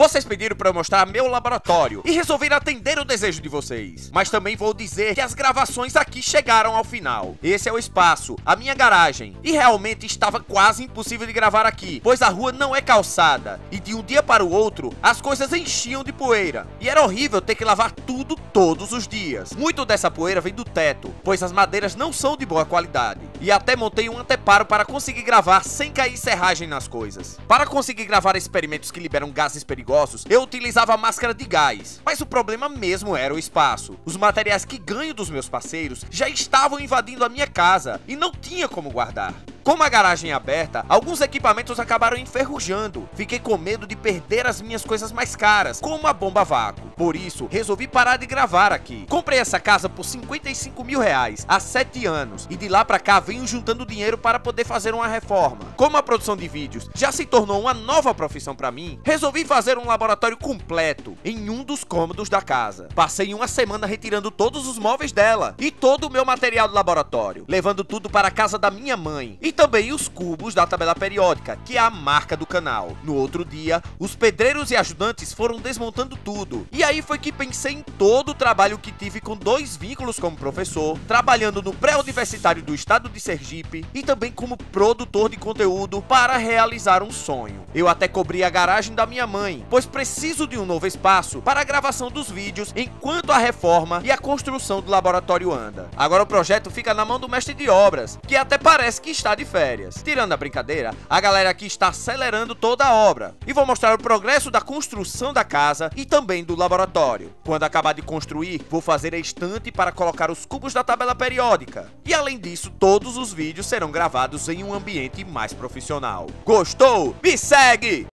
Vocês pediram pra eu mostrar meu laboratório e resolvi atender o desejo de vocês. Mas também vou dizer que as gravações aqui chegaram ao final. Esse é o espaço, a minha garagem. E realmente estava quase impossível de gravar aqui, pois a rua não é calçada. E de um dia para o outro, as coisas enchiam de poeira. E era horrível ter que lavar tudo todos os dias. Muito dessa poeira vem do teto, pois as madeiras não são de boa qualidade. E até montei um anteparo para conseguir gravar sem cair serragem nas coisas. Para conseguir gravar experimentos que liberam gases perigosos, eu utilizava máscara de gás. Mas o problema mesmo era o espaço. Os materiais que ganho dos meus parceiros já estavam invadindo a minha casa e não tinha como guardar. Como a garagem é aberta, alguns equipamentos acabaram enferrujando. Fiquei com medo de perder as minhas coisas mais caras, como a bomba a vácuo. Por isso, resolvi parar de gravar aqui. Comprei essa casa por 55 mil reais há 7 anos e de lá pra cá venho juntando dinheiro para poder fazer uma reforma. Como a produção de vídeos já se tornou uma nova profissão pra mim, resolvi fazer um laboratório completo em um dos cômodos da casa. Passei uma semana retirando todos os móveis dela e todo o meu material do laboratório, levando tudo para a casa da minha mãe. E também os cubos da tabela periódica, que é a marca do canal. No outro dia, os pedreiros e ajudantes foram desmontando tudo. E aí foi que pensei em todo o trabalho que tive com 2 vínculos como professor, trabalhando no pré-universitário do estado de Sergipe e também como produtor de conteúdo para realizar um sonho. Eu até cobri a garagem da minha mãe, pois preciso de um novo espaço para a gravação dos vídeos enquanto a reforma e a construção do laboratório anda. Agora o projeto fica na mão do mestre de obras, que até parece que está de férias. Tirando a brincadeira, a galera aqui está acelerando toda a obra e vou mostrar o progresso da construção da casa e também do laboratório. Quando acabar de construir, vou fazer a estante para colocar os cubos da tabela periódica e, além disso, todos os vídeos serão gravados em um ambiente mais profissional. Gostou? Me segue!